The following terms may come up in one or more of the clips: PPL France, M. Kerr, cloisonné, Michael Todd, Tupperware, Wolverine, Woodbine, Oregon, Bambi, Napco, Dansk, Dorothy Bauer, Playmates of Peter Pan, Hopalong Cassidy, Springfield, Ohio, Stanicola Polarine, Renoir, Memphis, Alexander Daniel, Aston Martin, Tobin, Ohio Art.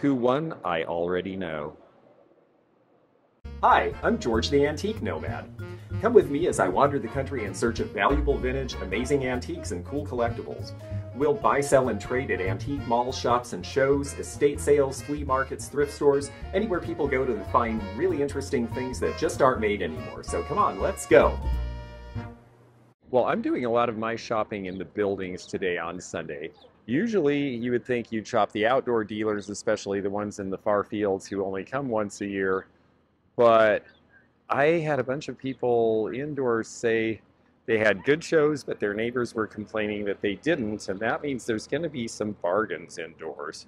Who won, I already know. Hi, I'm George the Antique Nomad. Come with me as I wander the country in search of valuable vintage, amazing antiques, and cool collectibles. We'll buy, sell, and trade at antique malls, shops, and shows, estate sales, flea markets, thrift stores, anywhere people go to find really interesting things that just aren't made anymore. So come on, let's go. Well, I'm doing a lot of my shopping in the buildings today on Sunday. Usually you would think you'd shop the outdoor dealers, especially the ones in the far fields who only come once a year. But I had a bunch of people indoors say they had good shows, but their neighbors were complaining that they didn't, and that means there's going to be some bargains indoors.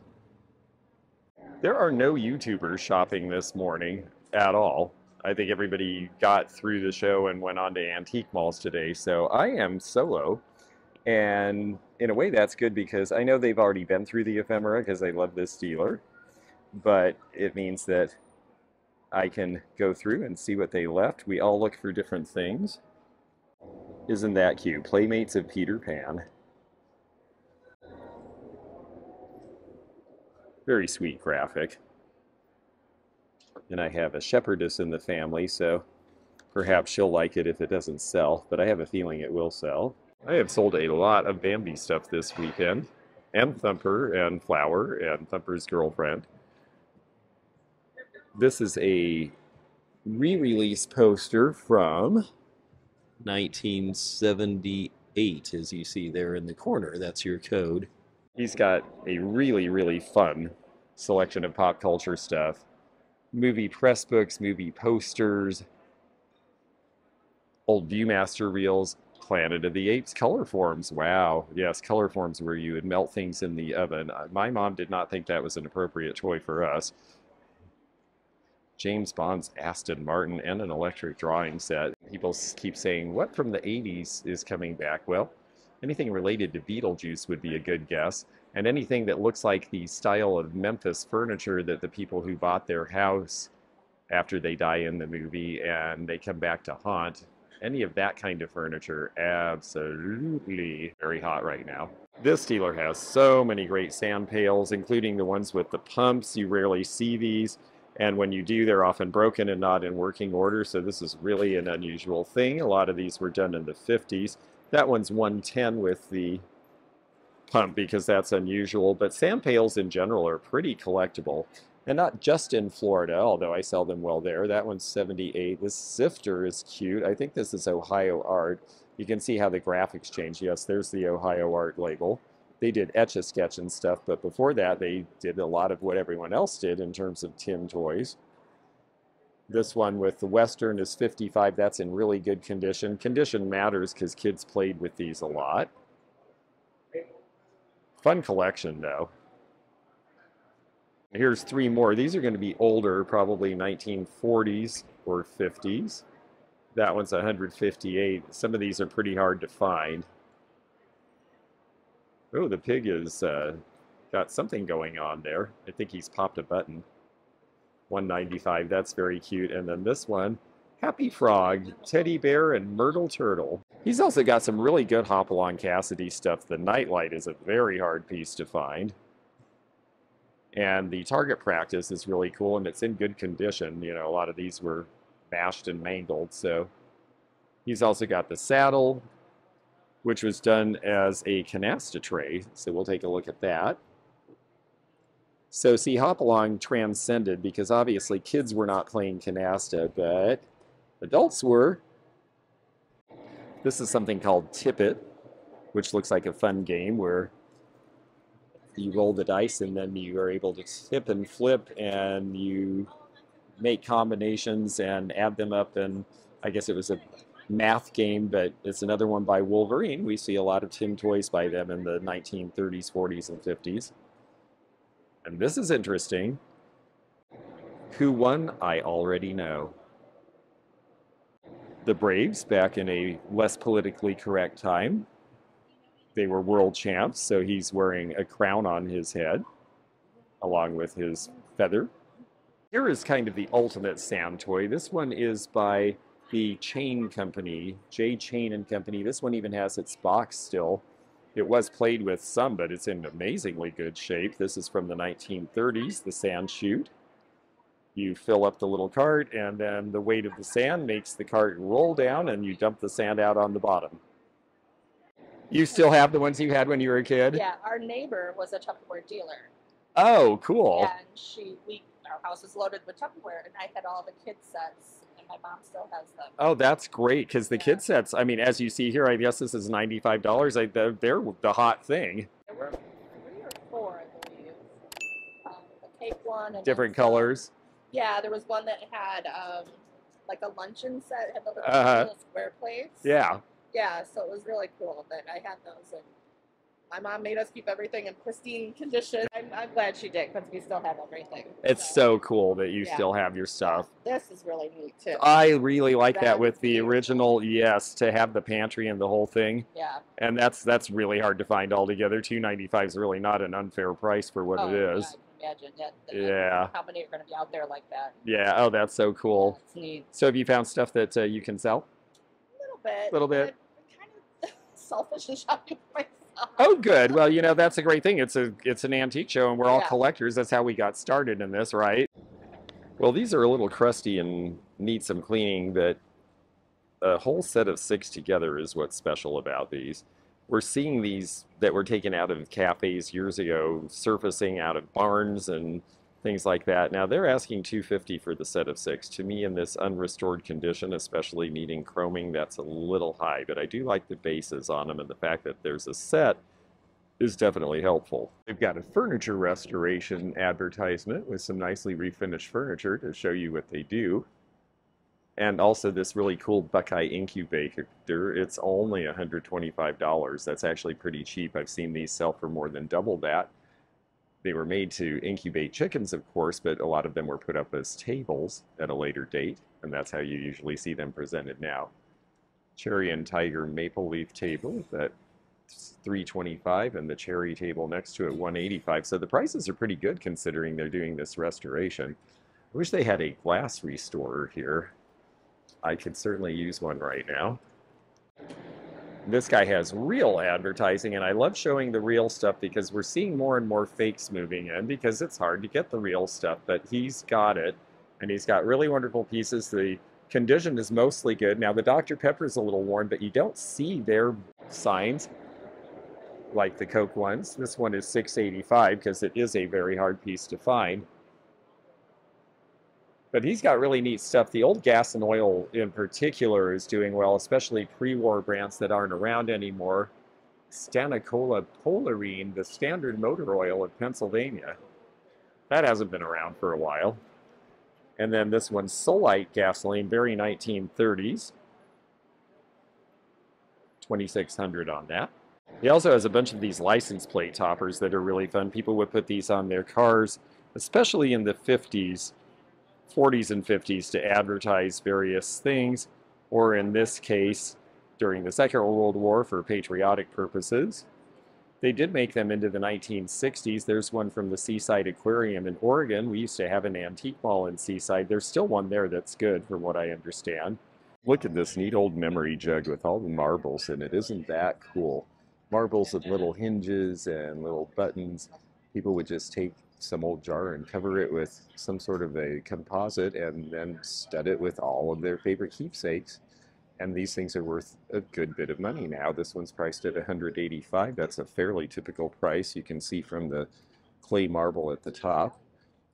There are no YouTubers shopping this morning at all. I think everybody got through the show and went on to antique malls today, so I am solo. And in a way that's good because I know they've already been through the ephemera because I love this dealer, but it means that I can go through and see what they left. We all look for different things. Isn't that cute? Playmates of Peter Pan. Very sweet graphic. And I have a shepherdess in the family, so perhaps she'll like it if it doesn't sell, but I have a feeling it will sell. I have sold a lot of Bambi stuff this weekend, and Thumper, and Flower, and Thumper's girlfriend. This is a re-release poster from 1978, as you see there in the corner. That's your code. He's got a really, really fun selection of pop culture stuff. Movie press books, movie posters, old Viewmaster reels, Planet of the Apes color forms. Wow. Yes, color forms where you would melt things in the oven. My mom did not think that was an appropriate toy for us. James Bond's Aston Martin and an electric drawing set. People keep saying, what from the 80s is coming back? Well, anything related to Beetlejuice would be a good guess. And anything that looks like the style of Memphis furniture that the people who bought their house after they die in the movie and they come back to haunt, any of that kind of furniture, absolutely very hot right now. This dealer has so many great sand pails, including the ones with the pumps. You rarely see these. And when you do, they're often broken and not in working order, so this is really an unusual thing. A lot of these were done in the 50s. That one's 110 with the pump because that's unusual, but sand pails in general are pretty collectible. And not just in Florida, although I sell them well there. That one's 78. This sifter is cute. I think this is Ohio Art. You can see how the graphics change. Yes, there's the Ohio Art label. They did Etch-A-Sketch and stuff, but before that they did a lot of what everyone else did in terms of tin toys. This one with the Western is 55. That's in really good condition. Condition matters because kids played with these a lot. Fun collection, though. Here's three more. These are going to be older, probably 1940s or 50s. That one's 158. Some of these are pretty hard to find. Oh, the pig has got something going on there. I think he's popped a button. 195, that's very cute. And then this one, Happy Frog, Teddy Bear, and Myrtle Turtle. He's also got some really good Hopalong Cassidy stuff. The Nightlight is a very hard piece to find. And the Target Practice is really cool, and it's in good condition. You know, a lot of these were bashed and mangled, so. He's also got the saddle, which was done as a canasta tray, so we'll take a look at that. So see, Hopalong transcended because obviously kids were not playing canasta, but adults were. This is something called tippet, which looks like a fun game where you roll the dice and then you are able to tip and flip and you make combinations and add them up, and I guess it was a math game, but it's another one by Wolverine. We see a lot of tin toys by them in the 1930s, 40s, and 50s. And this is interesting. Who won, I already know. The Braves, back in a less politically correct time. They were world champs, so he's wearing a crown on his head, along with his feather. Here is kind of the ultimate sand toy. This one is by the Chain Company, Jay Chain and Company. This one even has its box still. It was played with some, but it's in amazingly good shape. This is from the 1930s, the sand chute. You fill up the little cart, and then the weight of the sand makes the cart roll down, and you dump the sand out on the bottom. You still have the ones you had when you were a kid? Yeah, our neighbor was a Tupperware dealer. Oh, cool. And our house was loaded with Tupperware, and I had all the kid sets, and my mom still has them. Oh, that's great, because the kid sets, I mean, as you see here, I guess this is $95. They're the hot thing. There were 3 or 4, I believe. The cake one. And different colors. Yeah, there was one that had like a luncheon set, had the little square plates. Yeah. Yeah, so it was really cool that I had those, and my mom made us keep everything in pristine condition. I'm glad she did, because we still have everything. It's so cool that you still have your stuff. This is really neat, too. I really like that with the original, yes, to have the pantry and the whole thing. Yeah. And that's really hard to find altogether. $2.95 is really not an unfair price for what it is. Yeah, I can imagine. Yeah. How many are going to be out there like that? Yeah. Oh, that's so cool. That's neat. So have you found stuff that you can sell? A little bit. I'm kind of selfishly shopping for myself. Oh, good. Well, you know, that's a great thing. It's an antique show, and we're all collectors. That's how we got started in this, right? Well, these are a little crusty and need some cleaning, but a whole set of 6 together is what's special about these. We're seeing these that were taken out of cafes years ago, surfacing out of barns and things like that. Now, they're asking $2.50 for the set of 6. To me, in this unrestored condition, especially needing chroming, that's a little high, but I do like the bases on them, and the fact that there's a set is definitely helpful. They've got a furniture restoration advertisement with some nicely refinished furniture to show you what they do. And also this really cool Buckeye incubator. It's only $125. That's actually pretty cheap. I've seen these sell for more than double that. They were made to incubate chickens, of course, but a lot of them were put up as tables at a later date, and that's how you usually see them presented now. Cherry and tiger maple leaf table, that's $325, and the cherry table next to it, $185. So the prices are pretty good considering they're doing this restoration. I wish they had a glass restorer here. I could certainly use one right now. This guy has real advertising, and I love showing the real stuff because we're seeing more and more fakes moving in because it's hard to get the real stuff, but he's got it, and he's got really wonderful pieces. The condition is mostly good. Now, the Dr. Pepper's a little worn, but you don't see their signs like the Coke ones. This one is $6.85 because it is a very hard piece to find. But he's got really neat stuff. The old gas and oil in particular is doing well, especially pre-war brands that aren't around anymore. Stanicola Polarine, the standard motor oil of Pennsylvania. That hasn't been around for a while. And then this one, Solite gasoline, very 1930s. $2,600 on that. He also has a bunch of these license plate toppers that are really fun. People would put these on their cars, especially in the 50s. 40s and 50s to advertise various things, or in this case, during the Second World War for patriotic purposes. They did make them into the 1960s. There's one from the Seaside Aquarium in Oregon. We used to have an antique mall in Seaside. There's still one there that's good, from what I understand. Look at this neat old memory jug with all the marbles in it. Isn't that cool? Marbles with little hinges and little buttons. People would just take some old jar and cover it with some sort of a composite and then stud it with all of their favorite keepsakes. And these things are worth a good bit of money now. This one's priced at $185. That's a fairly typical price. You can see from the clay marble at the top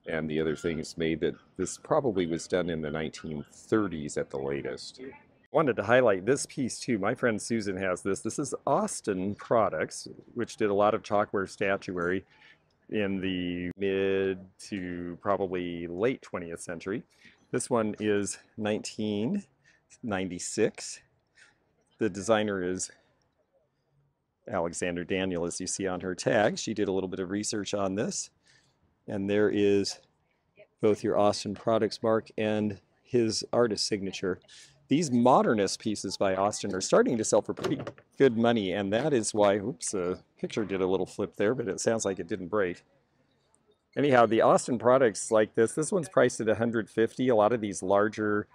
and the other things made that this probably was done in the 1930s at the latest. I wanted to highlight this piece too. My friend Susan has this. This is Austin Products, which did a lot of chalkware statuary in the mid to probably late 20th century. This one is 1996. The designer is Alexander Daniel, as you see on her tag. She did a little bit of research on this. And there is both your Austin Products mark and his artist signature. These modernist pieces by Austin are starting to sell for pretty good money, and that is why, oops, the picture did a little flip there, but it sounds like it didn't break. Anyhow, the Austin Products like this one's priced at $150. A lot of these larger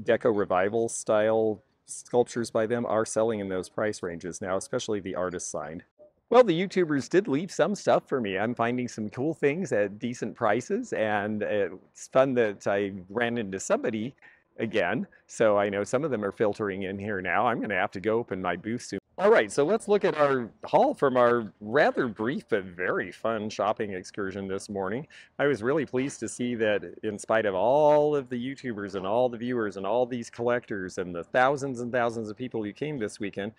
Deco Revival style sculptures by them are selling in those price ranges now, especially the artist signed. Well, the YouTubers did leave some stuff for me. I'm finding some cool things at decent prices, and it's fun that I ran into somebody again. So I know some of them are filtering in here now. I'm going to have to go open my booth soon. All right, so let's look at our haul from our rather brief but very fun shopping excursion this morning. I was really pleased to see that in spite of all of the YouTubers and all the viewers and all these collectors and the thousands and thousands of people who came this weekend,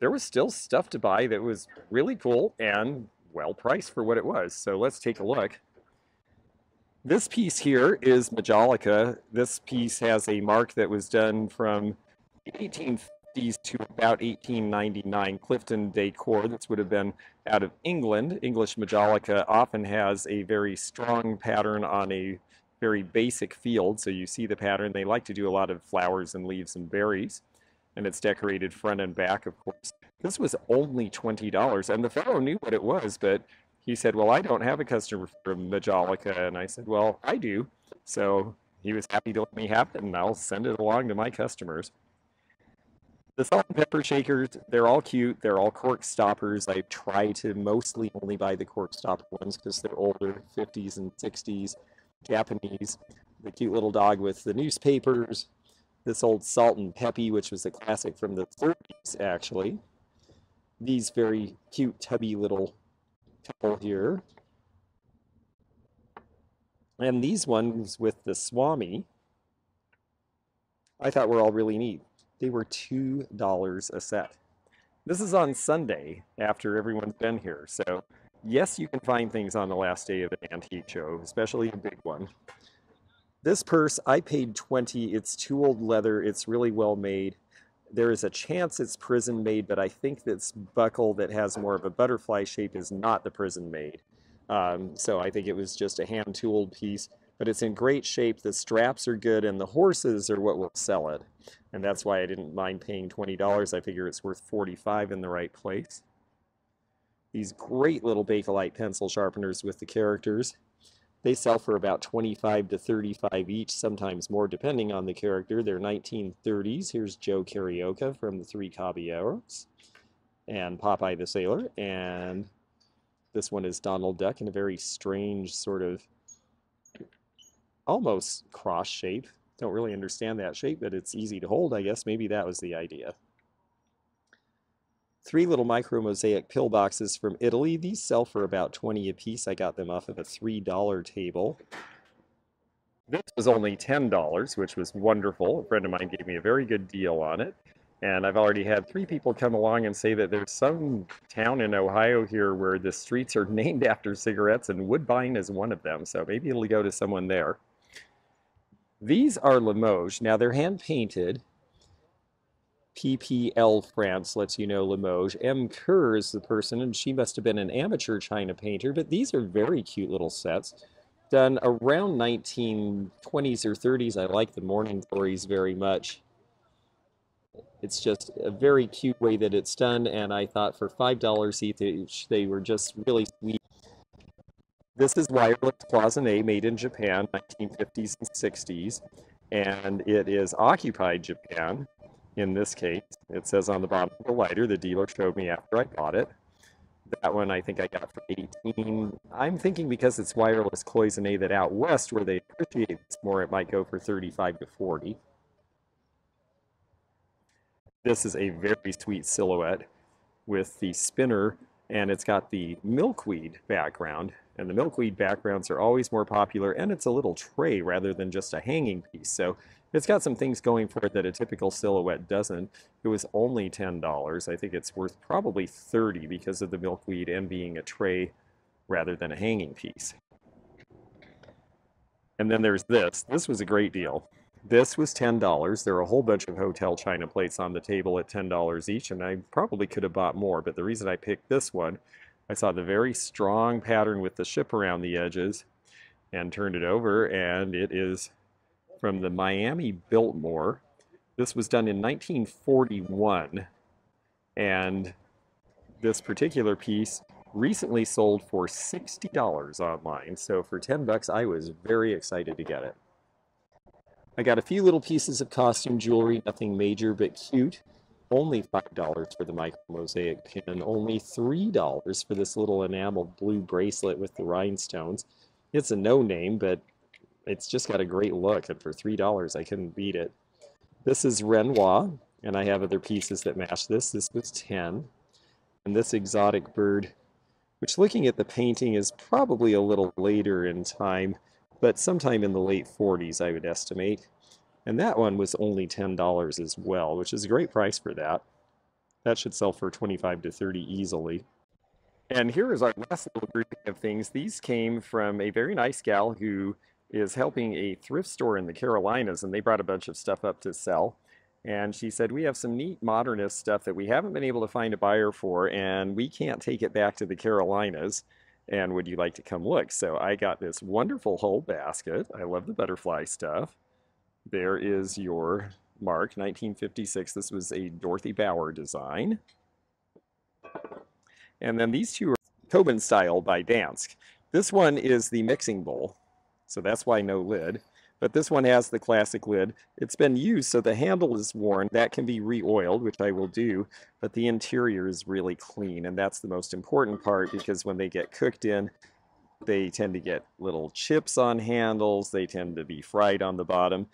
there was still stuff to buy that was really cool and well priced for what it was. So let's take a look. This piece here is majolica. This piece has a mark that was done from 1850s to about 1899 Clifton decor. This would have been out of England. English majolica often has a very strong pattern on a very basic field, so you see the pattern. They like to do a lot of flowers and leaves and berries, and it's decorated front and back, of course. This was only $20, and the fellow knew what it was, but he said, well, I don't have a customer for majolica. And I said, well, I do. So he was happy to let me have it, and I'll send it along to my customers. The salt and pepper shakers, they're all cute. They're all cork stoppers. I try to mostly only buy the cork stopper ones because they're older, 50s and 60s, Japanese. The cute little dog with the newspapers. This old Salt and Peppy, which was a classic from the 30s, actually. These very cute, tubby little couple here, and these ones with the Swami I thought were all really neat. They were $2 a set. This is on Sunday after everyone's been here, so yes, you can find things on the last day of an antique show, especially a big one. This purse, I paid $20. It's too old leather. It's really well made. There is a chance it's prison made, but I think this buckle that has more of a butterfly shape is not the prison made. So I think it was just a hand tooled piece, but it's in great shape. The straps are good, and the horses are what will sell it. And that's why I didn't mind paying $20. I figure it's worth $45 in the right place. These great little Bakelite pencil sharpeners with the characters. They sell for about $25 to $35 each, sometimes more depending on the character. They're 1930s. Here's Joe Carioca from the Three Caballeros and Popeye the Sailor. And this one is Donald Duck in a very strange sort of almost cross shape. Don't really understand that shape, but it's easy to hold, I guess. Maybe that was the idea. Three little micro-mosaic pill boxes from Italy. These sell for about $20 a piece. I got them off of a $3 table. This was only $10, which was wonderful. A friend of mine gave me a very good deal on it. And I've already had three people come along and say that there's some town in Ohio here where the streets are named after cigarettes, and Woodbine is one of them. So maybe it'll go to someone there. These are Limoges. Now, they're hand-painted. PPL France lets you know Limoges. M. Kerr is the person, and she must have been an amateur China painter, but these are very cute little sets. Done around 1920s or 30s. I like the Morning Glories very much. It's just a very cute way that it's done, and I thought for $5 each, they were just really sweet. This is wireless cloisonné, made in Japan, 1950s and 60s, and it is occupied Japan. In this case, it says on the bottom of the lighter, the dealer showed me after I bought it. That one I think I got for $18. I'm thinking because it's wireless cloisonné that out west where they appreciate this more, it might go for $35 to $40. This is a very sweet silhouette with the spinner, and it's got the milkweed background. And the milkweed backgrounds are always more popular, and it's a little tray rather than just a hanging piece. So it's got some things going for it that a typical silhouette doesn't. It was only $10. I think it's worth probably $30 because of the milkweed and being a tray rather than a hanging piece. And then there's this. This was a great deal. This was $10. There are a whole bunch of hotel china plates on the table at $10 each, and I probably could have bought more, but the reason I picked this one, I saw the very strong pattern with the ship around the edges and turned it over, and it is from the Miami Biltmore. This was done in 1941, and this particular piece recently sold for $60 online. So for $10, I was very excited to get it. I got a few little pieces of costume jewelry, nothing major but cute. Only $5 for the micromosaic pin, only $3 for this little enameled blue bracelet with the rhinestones. It's a no-name, but it's just got a great look, and for $3 I couldn't beat it. This is Renoir, and I have other pieces that match this. This was 10. And this exotic bird, which looking at the painting is probably a little later in time, but sometime in the late 40s I would estimate. And that one was only $10 as well, which is a great price for that. That should sell for 25 to 30 easily. And here is our last little grouping of things. These came from a very nice gal who is helping a thrift store in the Carolinas, and they brought a bunch of stuff up to sell. And she said, we have some neat modernist stuff that we haven't been able to find a buyer for, and we can't take it back to the Carolinas. And would you like to come look? So I got this wonderful whole basket. I love the butterfly stuff. There is your mark, 1956. This was a Dorothy Bauer design. And then these two are Tobin style by Dansk. This one is the mixing bowl, so that's why no lid. But this one has the classic lid. It's been used, so the handle is worn. That can be re-oiled, which I will do, but the interior is really clean, and that's the most important part, because when they get cooked in, they tend to get little chips on handles. They tend to be fried on the bottom.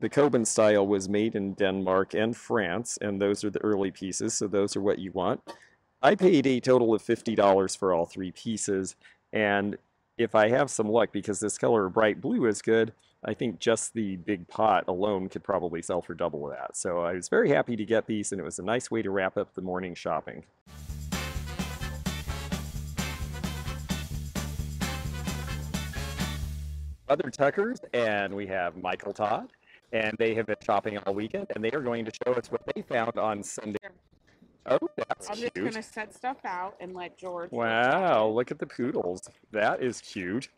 The Tobin style was made in Denmark and France, and those are the early pieces, so those are what you want. I paid a total of $50 for all three pieces, and if I have some luck, because this color of bright blue is good, I think just the big pot alone could probably sell for double that. So I was very happy to get these, and it was a nice way to wrap up the morning shopping. Other Tuckers, and we have Michael Todd, and they have been shopping all weekend, and they are going to show us what they found on Sunday. Oh, that's cute. I'm just going to set stuff out and let George. Wow, look at the poodles. That is cute.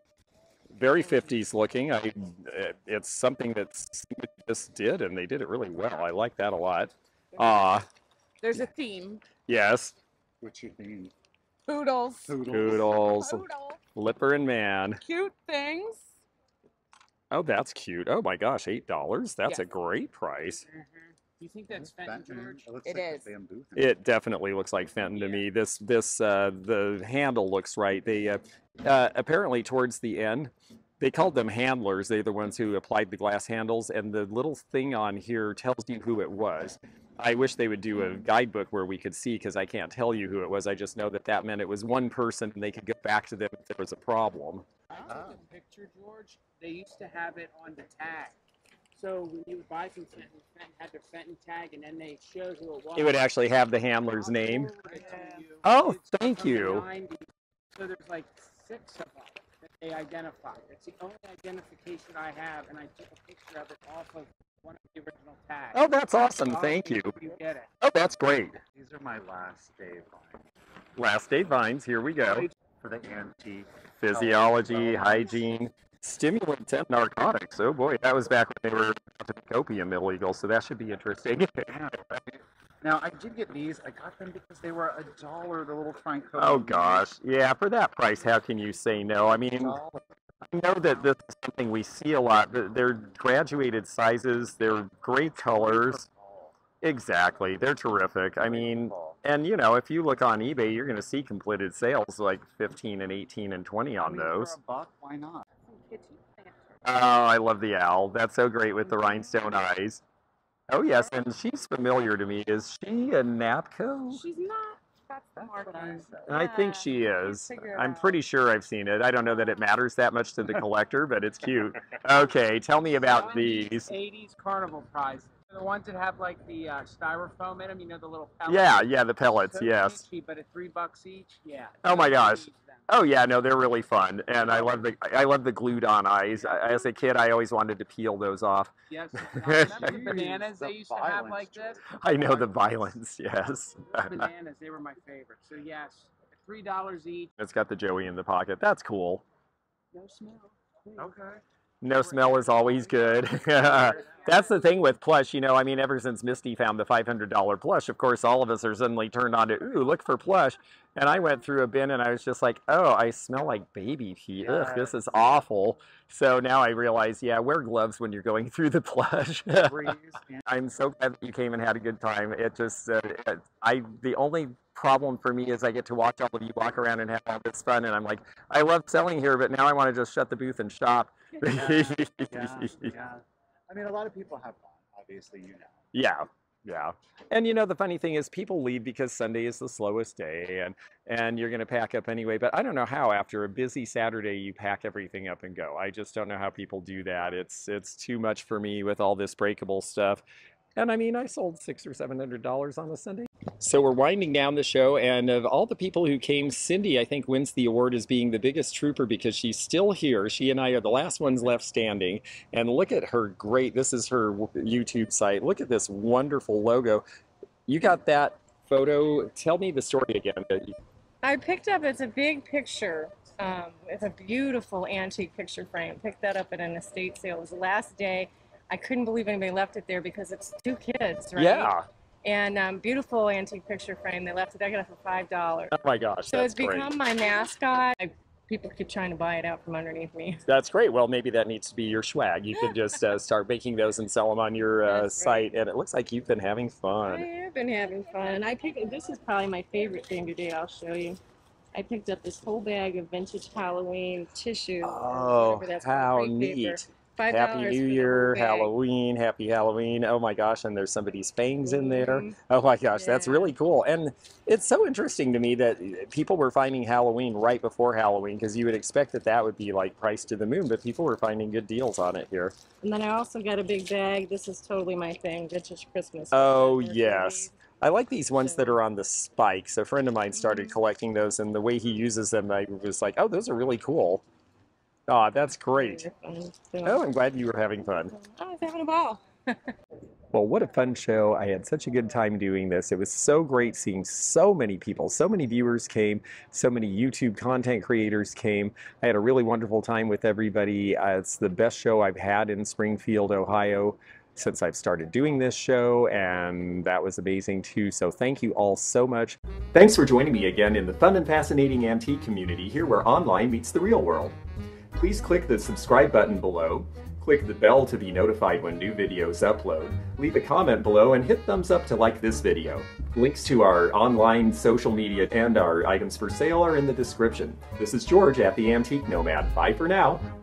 Very 50s looking. It's something that somebody just did, and they did it really well. I like that a lot. There's a theme. Yes. What's your theme? Poodles. Poodles. Lipper and man. Cute things. Oh, that's cute. Oh my gosh, $8. That's a great price. Mm-hmm. You think that's Fenton, George? It is. It definitely looks like Fenton to me. The handle looks right. They apparently towards the end, they called them handlers. They're the ones who applied the glass handles, and the little thing on here tells you who it was. I wish they would do a guidebook where we could see, because I can't tell you who it was. I just know that that meant it was one person, and they could go back to them if there was a problem. I took a picture, George. They used to have it on the tag. So when you would buy from Fenton, Fenton had their Fenton tag, and then they showed who it was. It would actually have the handler's name. Oh, thank you. So there's like 6 of them that they identified. It's the only identification I have, and I took a picture of it off of one of the original tags. Oh, that's awesome. Thank you. You get it. Oh, that's great. These are my last day vines. Last day vines. Here we go. For the antique. Physiology, hygiene. Stimulants and narcotics. Oh boy, that was back when they were opium illegal, so that should be interesting. Now, I did get these. I got them because they were $1, the little Franco. Oh gosh, yeah, for that price, how can you say no? I mean, I know that this is something we see a lot. They're graduated sizes, they're great colors. Exactly, they're terrific. I mean, and you know, if you look on eBay, you're going to see completed sales like 15 and 18 and 20 on those. For a buck, why not? Oh, I love the owl. That's so great with the rhinestone eyes. Oh, yes, and she's familiar to me. Is she a NAPCO? She's not. That's the market. I think she is. I'm pretty sure I've seen it. I don't know that it matters that much to the collector, but it's cute. Okay, tell me about these. 80s carnival prizes. The ones that have like the styrofoam in them, you know, the little pellets. Yeah, the pellets, so yes. Cheap, but at $3 each, yeah. Oh my gosh. Oh yeah, no, they're really fun, and I love the glued-on eyes. As a kid, I always wanted to peel those off. Yes. Remember the bananas they used to have like this? I know the violence. Yes. Bananas, they were my favorite. So yes, $3 each. It's got the Joey in the pocket. That's cool. No smell. Okay. No smell is always good. That's the thing with plush, you know, I mean, ever since Misty found the $500 plush, of course, all of us are suddenly turned on to, ooh, look for plush. And I went through a bin and I was just like, oh, I smell like baby pee. Ugh, this is awful. So now I realize, yeah, wear gloves when you're going through the plush. I'm so glad that you came and had a good time. It just, the only problem for me is I get to watch all of you walk around and have all this fun. And I'm like, I love selling here, but now I want to just shut the booth and shop. I mean, a lot of people have fun, obviously, you know. Yeah. And, you know, the funny thing is people leave because Sunday is the slowest day and you're going to pack up anyway. But I don't know how after a busy Saturday you pack everything up and go. I just don't know how people do that. It's too much for me with all this breakable stuff. And I mean, I sold $600 or $700 on a Sunday. So we're winding down the show, and of all the people who came, Cindy, I think, wins the award as being the biggest trooper because she's still here. She and I are the last ones left standing. And look at her great, this is her YouTube site. Look at this wonderful logo. You got that photo. Tell me the story again. I picked up, it's a big picture. It's a beautiful antique picture frame. Picked that up at an estate sale. It was the last day. I couldn't believe anybody left it there because it's two kids, right? Yeah. And beautiful antique picture frame. They left it. I got it for $5. Oh my gosh. So that's become my mascot. People keep trying to buy it out from underneath me. That's great. Well, maybe that needs to be your swag. You could just start making those and sell them on your site. And it looks like you've been having fun. I have been having fun. I picked. This is probably my favorite thing today. I'll show you. I picked up this whole bag of vintage Halloween tissue. Oh, that's how neat. Paper. Happy New Year, Halloween, Happy Halloween. Oh my gosh, and there's somebody's fangs in there. Oh my gosh, that's really cool. And it's so interesting to me that people were finding Halloween right before Halloween because you would expect that that would be like priced to the moon, but people were finding good deals on it here. And then I also got a big bag. This is totally my thing, vintage Christmas. Oh, yes. I like these ones that are on the spikes. A friend of mine started collecting those, and the way he uses them, I was like, oh, those are really cool. Oh, that's great. Oh, I'm glad you were having fun. I was having a ball. Well, what a fun show. I had such a good time doing this. It was so great seeing so many people. So many viewers came. So many YouTube content creators came. I had a really wonderful time with everybody. It's the best show I've had in Springfield, Ohio, since I've started doing this show, and that was amazing too, so thank you all so much. Thanks for joining me again in the fun and fascinating antique community here where online meets the real world. Please click the subscribe button below, click the bell to be notified when new videos upload, leave a comment below, and hit thumbs up to like this video. Links to our online social media and our items for sale are in the description. This is George at the Antique Nomad. Bye for now.